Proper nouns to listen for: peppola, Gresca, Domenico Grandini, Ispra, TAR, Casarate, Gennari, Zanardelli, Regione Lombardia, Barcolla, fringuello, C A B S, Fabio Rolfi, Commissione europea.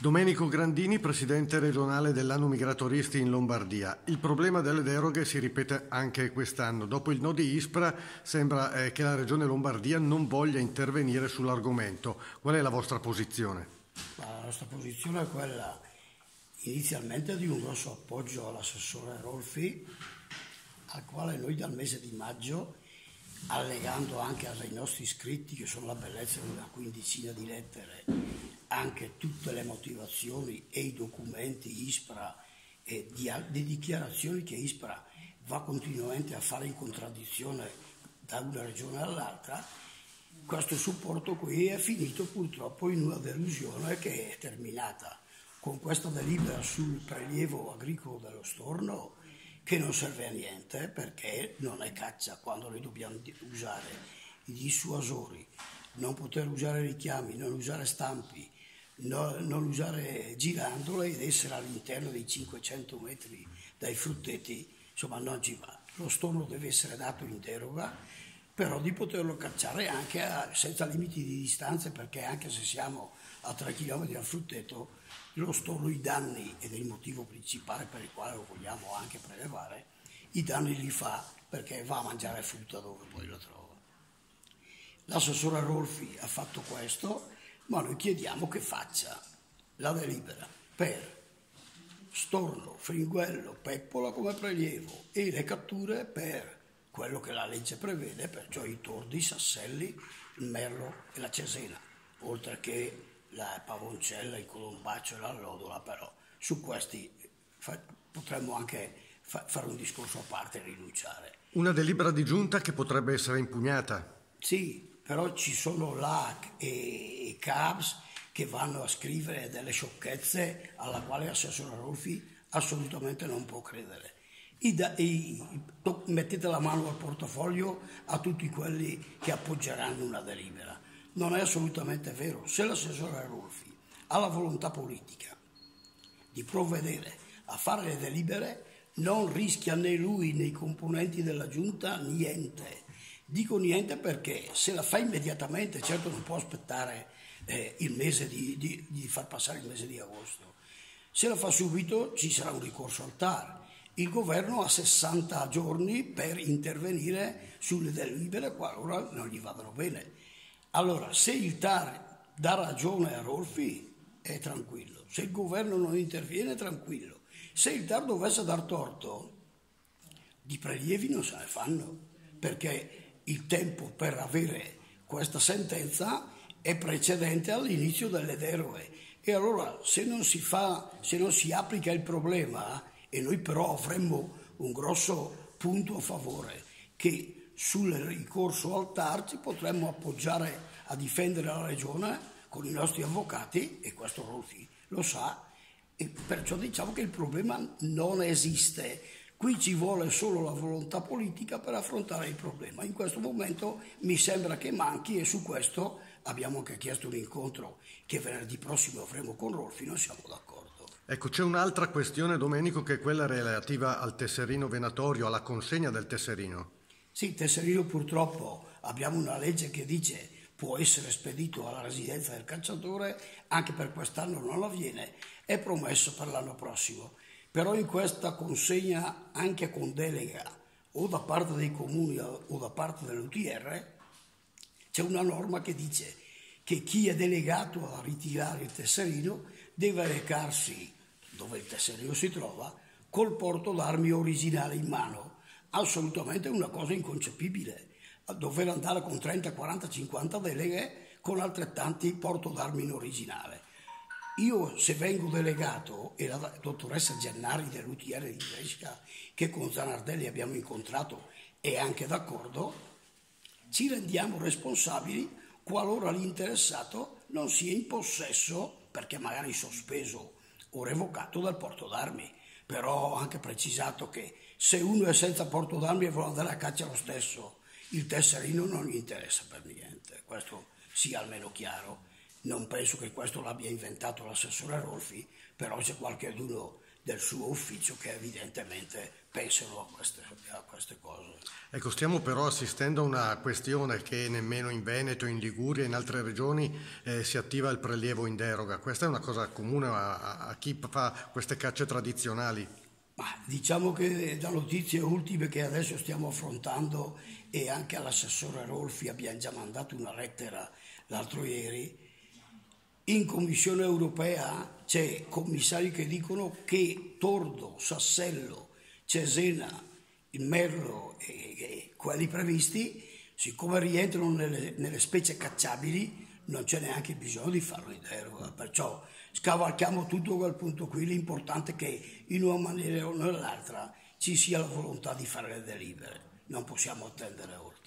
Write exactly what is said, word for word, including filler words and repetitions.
Domenico Grandini, presidente regionale dell'Anno Migratoristi in Lombardia. Il problema delle deroghe si ripete anche quest'anno. Dopo il no di Ispra sembra eh, che la Regione Lombardia non voglia intervenire sull'argomento. Qual è la vostra posizione? Ma la nostra posizione è quella inizialmente di un grosso appoggio all'assessore Rolfi, al quale noi dal mese di maggio, allegando anche ai nostri iscritti, che sono la bellezza di una quindicina di lettere, anche tutte le motivazioni e i documenti Ispra e di, di dichiarazioni che Ispra va continuamente a fare in contraddizione da una regione all'altra, questo supporto qui è finito purtroppo in una delusione che è terminata con questa delibera sul prelievo agricolo dello storno, che non serve a niente perché non è caccia quando noi dobbiamo usare i dissuasori, non poter usare richiami, non usare stampi, no, non usare girandole ed essere all'interno dei cinquecento metri dai frutteti, insomma non ci va. Lo storno deve essere dato in deroga, però di poterlo cacciare anche a, senza limiti di distanze, perché anche se siamo a tre chilometri dal frutteto, lo storno, i danni, ed è il motivo principale per il quale lo vogliamo anche prelevare, i danni li fa perché va a mangiare frutta dove poi lo trova. L'assessore Rolfi ha fatto questo, ma noi chiediamo che faccia la delibera per storno, fringuello, peppola come prelievo e le catture per quello che la legge prevede, perciò i tordi, i sasselli, il merlo e la cesena, oltre che la pavoncella, il colombaccio e l'allodola. Però su questi fa potremmo anche fa fare un discorso a parte e rinunciare. Una delibera di giunta che potrebbe essere impugnata? Sì, però ci sono l'A C e, e C A B S che vanno a scrivere delle sciocchezze alla quale l'assessore Rolfi assolutamente non può credere. I da i mettete la mano al portafoglio a tutti quelli che appoggeranno una delibera. Non è assolutamente vero. Se l'assessore Rolfi ha la volontà politica di provvedere a fare le delibere, non rischia né lui né i componenti della giunta niente. Dico niente perché se la fa immediatamente, certo non può aspettare eh, il mese di, di, di far passare il mese di agosto. Se la fa subito ci sarà un ricorso al T A R. Il governo ha sessanta giorni per intervenire sulle delibere qualora non gli vadano bene. Allora, se il T A R dà ragione a Rolfi, è tranquillo. Se il governo non interviene, è tranquillo. Se il T A R dovesse dar torto, di prelievi non se ne fanno, perché il tempo per avere questa sentenza è precedente all'inizio delle deroghe. E allora, se non si fa, se non si applica il problema, e noi però avremmo un grosso punto a favore, che sul ricorso al T A R ci potremmo appoggiare a difendere la Regione con i nostri avvocati, e questo Rolfi lo sa, e perciò diciamo che il problema non esiste. Qui ci vuole solo la volontà politica per affrontare il problema. In questo momento mi sembra che manchi, e su questo abbiamo anche chiesto un incontro che venerdì prossimo avremo con Rolfi, non siamo d'accordo. Ecco, c'è un'altra questione, Domenico, che è quella relativa al tesserino venatorio, alla consegna del tesserino. Sì, il tesserino purtroppo abbiamo una legge che dice può essere spedito alla residenza del cacciatore, anche per quest'anno non avviene, è promesso per l'anno prossimo. Però in questa consegna anche con delega o da parte dei comuni o da parte dell'U T R c'è una norma che dice che chi è delegato a ritirare il tesserino deve recarsi dove il tesserino si trova col porto d'armi originale in mano. Assolutamente una cosa inconcepibile, dover andare con trenta, quaranta, cinquanta deleghe con altrettanti porto d'armi in originale. Io se vengo delegato, e la dottoressa Gennari dell'U T R di Gresca, che con Zanardelli abbiamo incontrato, è anche d'accordo, ci rendiamo responsabili qualora l'interessato non sia in possesso, perché magari sospeso o revocato, dal porto d'armi. Però ho anche precisato che se uno è senza porto d'armi e vuole andare a caccia lo stesso, il tesserino non gli interessa per niente, questo sia almeno chiaro. Non penso che questo l'abbia inventato l'assessore Rolfi, però se qualcheduno del suo ufficio, che evidentemente pensano a queste, a queste cose. Ecco, stiamo però assistendo a una questione che nemmeno in Veneto, in Liguria e in altre regioni eh, si attiva il prelievo in deroga. Questa è una cosa comune a, a chi fa queste cacce tradizionali. Ma diciamo che da notizie ultime che adesso stiamo affrontando, e anche all'assessore Rolfi abbiamo già mandato una lettera l'altro ieri, in Commissione europea c'è commissari che dicono che Tordo, Sassello, Cesena, il Merlo e, e quelli previsti, siccome rientrano nelle, nelle specie cacciabili, non c'è neanche bisogno di farlo in deroga. Perciò scavalchiamo tutto quel punto qui. L'importante è che in una maniera o nell'altra ci sia la volontà di fare le delibere. Non possiamo attendere oltre.